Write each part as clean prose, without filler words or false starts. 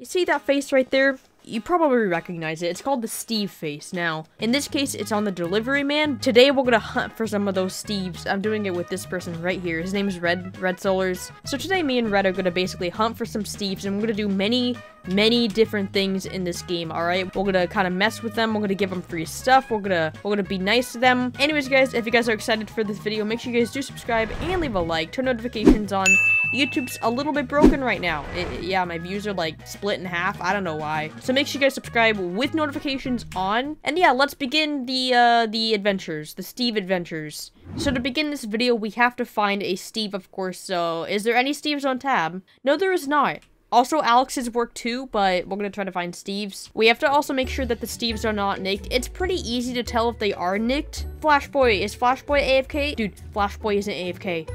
You see that face right there? You probably recognize it. It's called the Steve face. Now, in this case, it's on the delivery man. Today, we're gonna hunt for some of those Steves. I'm doing it with this person right here. His name is Red Solars. So today, me and Red are gonna basically hunt for some Steves, and we're gonna do many different things in this game. All right, we're gonna kind of mess with them. We're gonna give them free stuff. We're gonna be nice to them. Anyways, guys, if you guys are excited for this video, make sure you guys do subscribe and leave a like. Turn notifications on. YouTube's a little bit broken right now. Yeah, my views are like split in half. I don't know why. So make sure you guys subscribe with notifications on. And yeah, let's begin the adventures, the Steve adventures. So to begin this video, we have to find a Steve, of course. So is there any Steves on tab? No, there is not. Also, Alex's work too, but we're gonna try to find Steve's. We have to also make sure that the Steve's are not nicked. It's pretty easy to tell if they are nicked. Flashboy, is Flashboy AFK? Dude, Flashboy isn't AFK.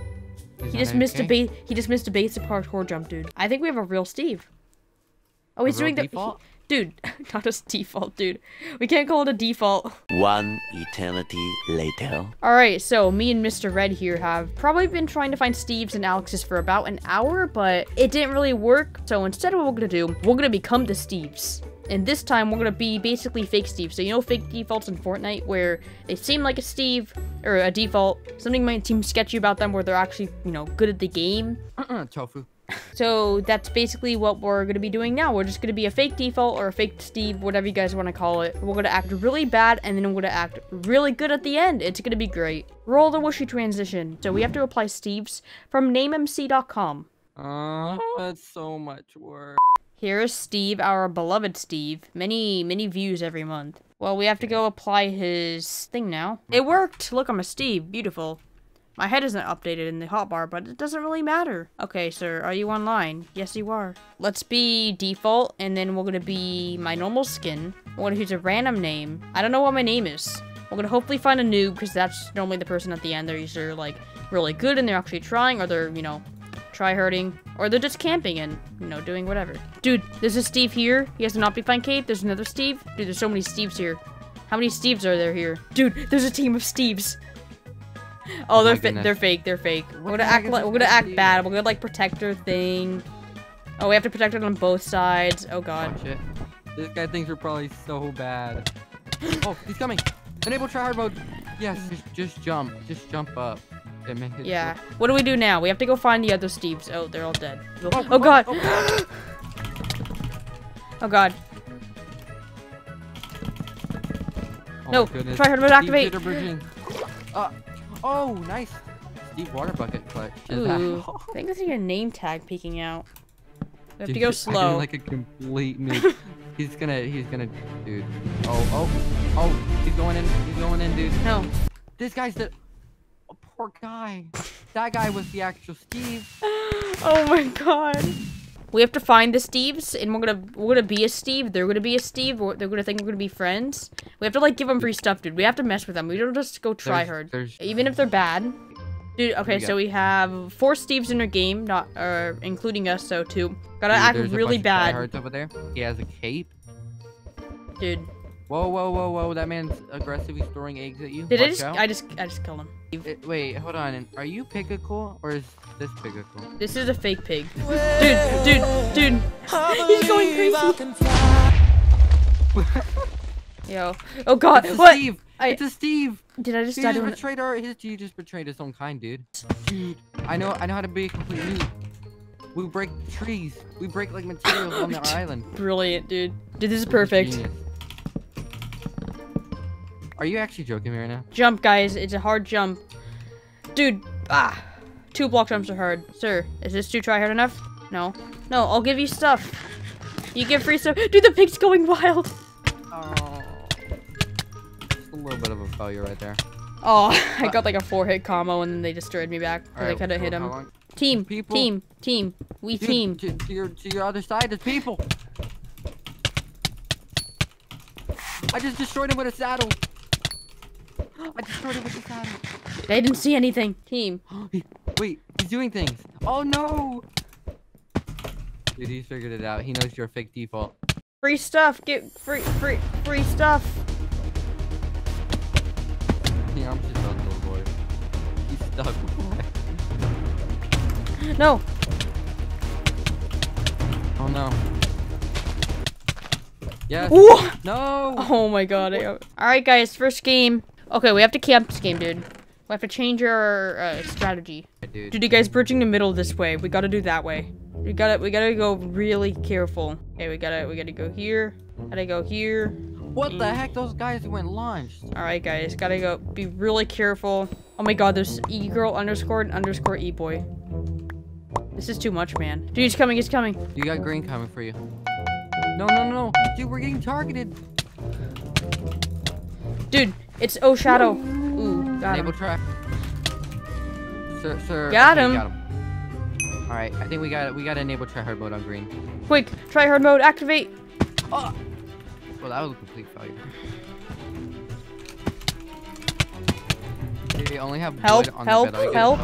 He just missed a basic parkour jump, dude. I think we have a real Steve. Oh, he's doing the default? Dude, not a default, dude. We can't call it a default. One eternity later. Alright, so me and Mr. Red here have probably been trying to find Steve's and Alex's for about an hour, but it didn't really work. So instead of what we're gonna do, we're gonna become the Steve's. And this time, we're gonna be basically fake Steve. So you know fake defaults in Fortnite where they seem like a Steve, or a default. Something might seem sketchy about them where they're actually, you know, good at the game. Tofu. So that's basically what we're gonna be doing now. We're just gonna be a fake default or a fake Steve, whatever you guys wanna call it. We're gonna act really bad and then we're gonna act really good at the end. It's gonna be great. Roll the wishy transition. So we have to apply Steves from NameMC.com. That's so much work. Here's Steve, our beloved Steve. Many views every month. Well, we have to go apply his thing now. It worked! Look, I'm a Steve. Beautiful. My head isn't updated in the hotbar, but it doesn't really matter. Okay, sir, are you online? Yes, you are. Let's be default, and then we're gonna be my normal skin. We're gonna use a random name. I don't know what my name is. We're gonna hopefully find a noob, because that's normally the person at the end. They're either, like, really good, and they're actually trying, or they're, you know, try-hurting, or they're just camping and, you know, doing whatever. Dude, there's a Steve here. He has an Optifine cape. There's another Steve. Dude, there's so many Steves here. How many Steves are there here? Dude, there's a team of Steves. Oh, they're fake. We're gonna act bad. We're gonna, like, protect her thing. Oh, we have to protect it on both sides. Oh, God. Oh, shit. This guy thinks we're probably so bad. Oh, he's coming. Enable tryhard mode. Yes, just jump. Just jump up. Yeah. What do we do now? We have to go find the other Steves. Oh, they're all dead. Oh, God. Oh, God. No. Tryhard mode activate. Oh, nice. Steve water bucket clutch. Ooh. I think I see a name tag peeking out. We have to go slow. I did, like, a complete move. he's gonna, dude. Oh. He's going in, dude. No. This guy's the... Poor guy. That guy was the actual Steve. Oh my God. We have to find the Steves, and we're gonna be a Steve. They're gonna be a Steve. They're gonna think we're gonna be friends. We have to, like, give them free stuff, dude. We have to mess with them. We don't just go try hard, even if they're bad, dude. Okay, so we have 4 Steves in our game, not including us, so 2. Gotta act really bad. There's a bunch of tryhards over there. He has a cape, dude. Whoa, that man's aggressively throwing eggs at you. I just killed him. Wait, hold on. Are you Pigicial, or is this Pigicial? This is a fake pig. Dude. He's going crazy. Yo. Oh, God. It's a Steve. It's a Steve. Did I just die? You just betrayed his own kind, dude. Dude. I know how to be a complete noob. We break trees. We break, like, materials on the island. Brilliant, dude. Dude, this is perfect. Genius. Are you actually joking me right now? Jump, guys. It's a hard jump. Dude. Ah. 2 block jumps are hard. Sir, is this too try hard enough? No. No, I'll give you stuff. You give free stuff. Dude, the pig's going wild. Oh. Just a little bit of a failure right there. Oh, I got like a 4-hit combo and then they destroyed me back. Right, I could have hit him. Team. We team. To your other side is people. I just destroyed him with a saddle. They didn't see anything. Team. Wait, he's doing things. Oh, no. Dude, he's figured it out. He knows you're a fake default. Free stuff. Get free stuff. Yeah, I'm just on the board. He's stuck. No. Oh, no. Yes. Ooh. No. Oh my god. Alright guys, first game. Okay, we have to camp this game, dude. We have to change our strategy. Dude, you guys bridging the middle this way. We gotta do that way. We gotta go really careful. Okay, we gotta go here. Gotta go here. What the heck? Those guys went launched. Alright guys, gotta go be really careful. Oh my god, there's e-girl underscore and underscore e-boy. This is too much, man. Dude, he's coming, he's coming. You got green coming for you. No, no, no, no. Dude, we're getting targeted. Dude, it's oh shadow. Ooh, got him. Track. Sir. Got him. Got him. All right, I think we got to enable try hard mode on green. Quick, try hard mode, activate. Oh. Well, that was a complete failure. Dude, they only have help, on help, the bed. Help.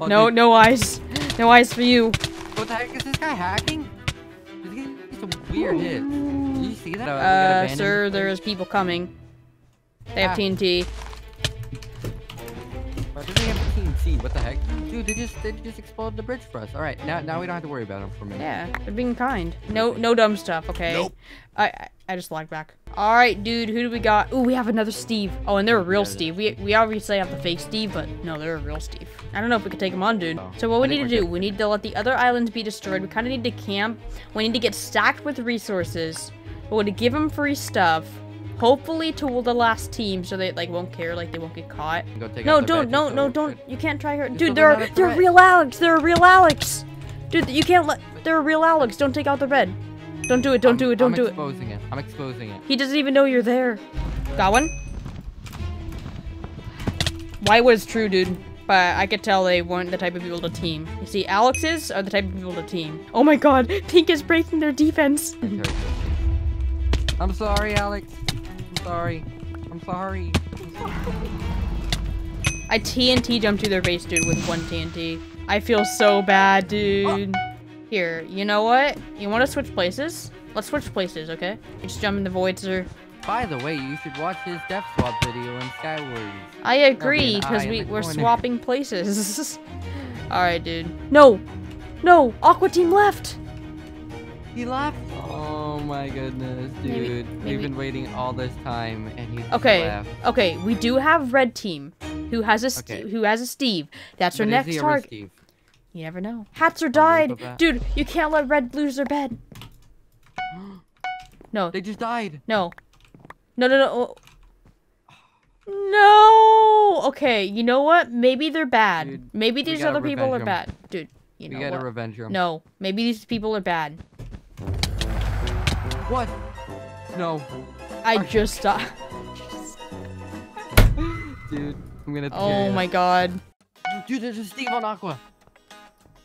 Oh, no, dude. No eyes. No eyes for you. What the heck is this guy hacking? It's a weird hit. Did you see that? Sir, there's people coming. They have TNT. Why do they have TNT? What the heck? Dude, they just exploded the bridge for us. All right, now we don't have to worry about them for a minute. Yeah, they're being kind. No dumb stuff. Okay. Nope. I just logged back. All right, dude, who do we got? Ooh, we have another Steve. Oh, and they're a real Steve. We obviously have the fake Steve, but no, they're a real Steve. I don't know if we could take him on, dude. Oh, so what we need to do, we need to let the other islands be destroyed. We kind of need to camp. We need to get stacked with resources. We want to give them free stuff. Hopefully to the last team, so they like won't care, like they won't get caught. No, don't, no, don't. You can't try her. Dude, they're real Alex. They're a real Alex. Dude, you can't let. They're a real Alex. Don't take out the red. Don't do it, don't do it, don't do it. I'm exposing it. I'm exposing it. He doesn't even know you're there. Got one? White was true, dude. But I could tell they weren't the type of people to team. You see, Alex's are the type of people to team. Oh my god, Pink is breaking their defense. I'm sorry, Alex. I'm sorry. I'm sorry. I TNT jumped to their base, dude, with one TNT. I feel so bad, dude. Oh. Here, you know what? You want to switch places? Let's switch places, okay? You just jump in the void, sir. By the way, you should watch his death swap video in Skywars. I agree, because we're swapping places. Alright, dude. No! No! Aqua Team left! He left? Oh my goodness, dude. Maybe. We've been waiting all this time, and he left. Okay, we do have Red Team, who has a, who has a Steve. That's our next target. You never know. Hatzer died! Dude, you can't let Red lose their bed. No. They just died. No. No, no, no. Oh. No! Okay, you know what? Maybe they're bad. Dude, maybe these other people are bad. Dude, you know what? We gotta revenge them. No, maybe these people are bad. What? No. I just died. Dude, I'm gonna... Oh my god. Dude, there's a Steve on Aqua.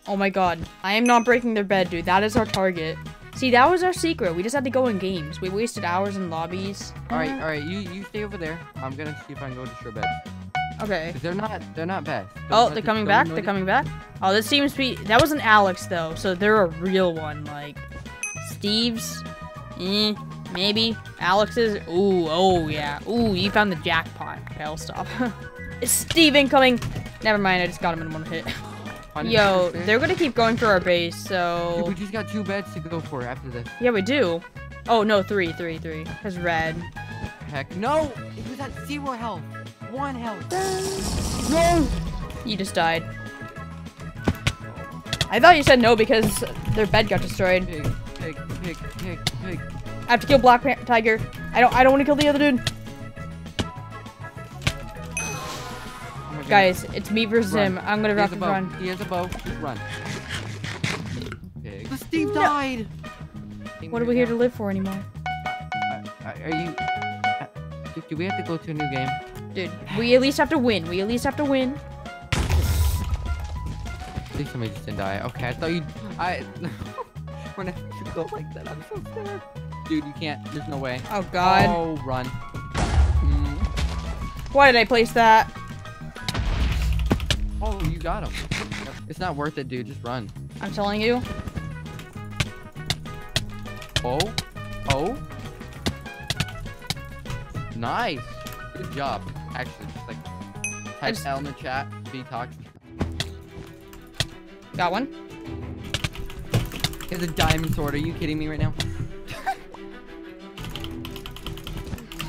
Oh my god. I am not breaking their bed, dude. That is our target. See, that was our secret. We just had to go in games. We wasted hours in lobbies. Alright, you stay over there. I'm gonna see if I can go to your bed. Okay. They're not bad. Oh, they're coming back? They're coming back? Oh, this seems to be... That was an Alex, though, so they're a real one. Like, Steve's? Eh, maybe. Alex's? Ooh, oh yeah. Ooh, you found the jackpot. Okay, I'll stop. Steve incoming! Never mind, I just got him in one hit. Yo, they're gonna keep going for our base, so... Dude, we just got two beds to go for after this. Yeah, we do. Oh, no, three. That's red. Heck no! It was at 0 health. 1 health. No! You just died. I thought you said no because their bed got destroyed. Pig. I have to kill Black Tiger. I don't want to kill the other dude. Guys, it's me versus him. I'm gonna wrap and run. He has a bow. Just run. But Steve died! What are we here to live for anymore? Are you... do we have to go to a new game? Dude, we at least have to win. At least somebody just didn't die. Okay, I thought you... We're not going to go like that. I'm so scared. Dude, you can't. There's no way. Oh, God. Oh, run. Why did I place that? Oh, you got him. It's not worth it, dude. Just run. I'm telling you. Oh. Nice. Good job. Actually, just like type L in the chat. Be toxic. Got one. He has a diamond sword. Are you kidding me right now?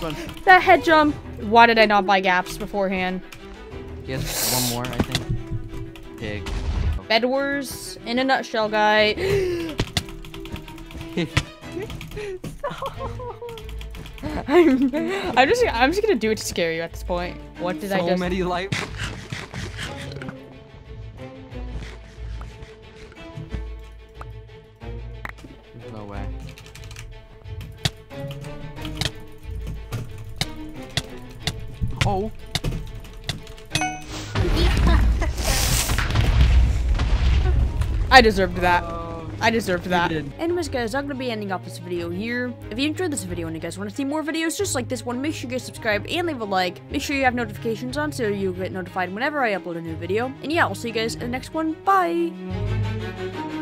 one. That head jump. Why did I not buy gaps beforehand? He has one more, I think. Pig. Bedwars in a nutshell, guy. I'm just gonna do it to scare you at this point. What did I do? So many life. There's no way. Oh. I deserved that. I deserved that. Anyways, guys, I'm going to be ending off this video here. If you enjoyed this video and you guys want to see more videos just like this one, make sure you guys subscribe and leave a like. Make sure you have notifications on so you'll get notified whenever I upload a new video. And yeah, I'll see you guys in the next one. Bye!